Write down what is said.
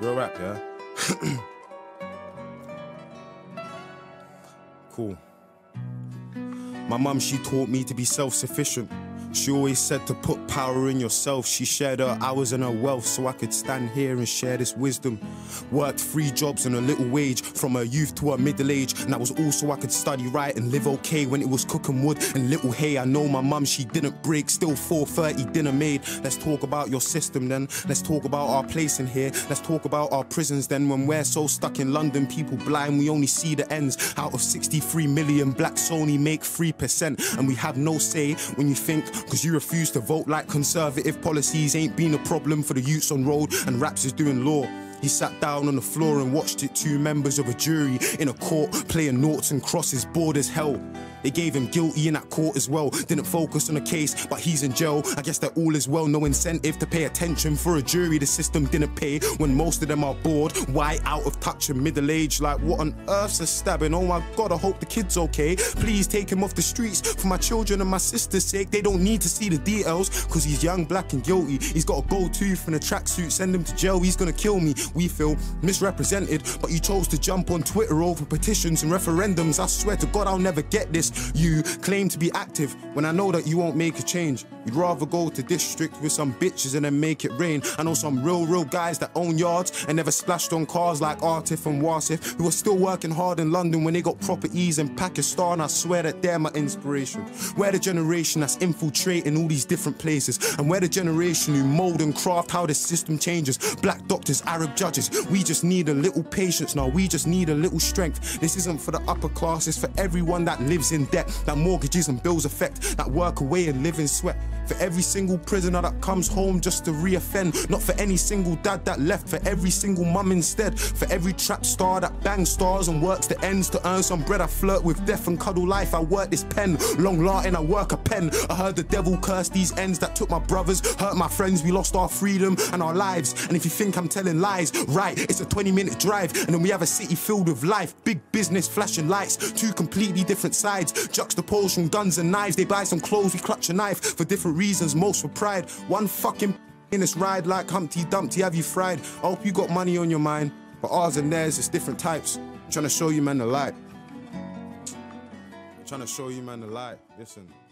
Real rap, yeah? Cool. My mum, she taught me to be self-sufficient. She always said to put power in yourself. She shared her hours and her wealth so I could stand here and share this wisdom. Worked 3 jobs and a little wage from her youth to her middle age. And that was all so I could study right and live okay when it was cooking wood and little hay. I know my mum, she didn't break, still 4:30 dinner made. Let's talk about your system then. Let's talk about our place in here. Let's talk about our prisons then. When we're so stuck in London, people blind, we only see the ends. Out of 63 million, blacks only make 3%. And we have no say when you think, cause you refuse to vote like conservative policies ain't been a problem for the youths on road and raps is doing law. He sat down on the floor and watched it, 2 members of a jury in a court playing noughts and crosses, bored as hell. They gave him guilty in that court as well. Didn't focus on the case, but he's in jail. I guess that all is well, no incentive to pay attention for a jury. The system didn't pay when most of them are bored, white, out of touch and middle-aged. Like, what on earth's a stabbing? Oh my God, I hope the kid's okay. Please take him off the streets for my children and my sister's sake. They don't need to see the details, cause he's young, black and guilty. He's got a gold tooth and a tracksuit, send him to jail, he's gonna kill me. We feel misrepresented, but you chose to jump on Twitter over petitions and referendums. I swear to God I'll never get this. You claim to be active when I know that you won't make a change. You'd rather go to district with some bitches and then make it rain. I know some real guys that own yards and never splashed on cars like Artif and Wasif, who are still working hard in London when they got properties in Pakistan. I swear that they're my inspiration. We're the generation that's infiltrating all these different places, and we're the generation who mold and craft how the system changes. Black doctors, Arab judges, we just need a little patience now, we just need a little strength. This isn't for the upper class, it's for everyone that lives in debt, that mortgages and bills affect, that work away and live in sweat. For every single prisoner that comes home just to reoffend, not for any single dad that left, for every single mum instead. For every trap star that bangs stars and works the ends to earn some bread. I flirt with death and cuddle life, I work this pen, long Latin, I work a pen. I heard the devil curse these ends that took my brothers, hurt my friends, we lost our freedom and our lives. And if you think I'm telling lies, right, it's a 20-minute drive, and then we have a city filled with life. Big business, flashing lights, 2 completely different sides, juxtaposed from guns and knives. They buy some clothes, we clutch a knife, for different reasons, most for pride. One fucking in this ride, like Humpty Dumpty, have you fried? I hope you got money on your mind, but ours and theirs is different types. I'm trying to show you man the light. Listen.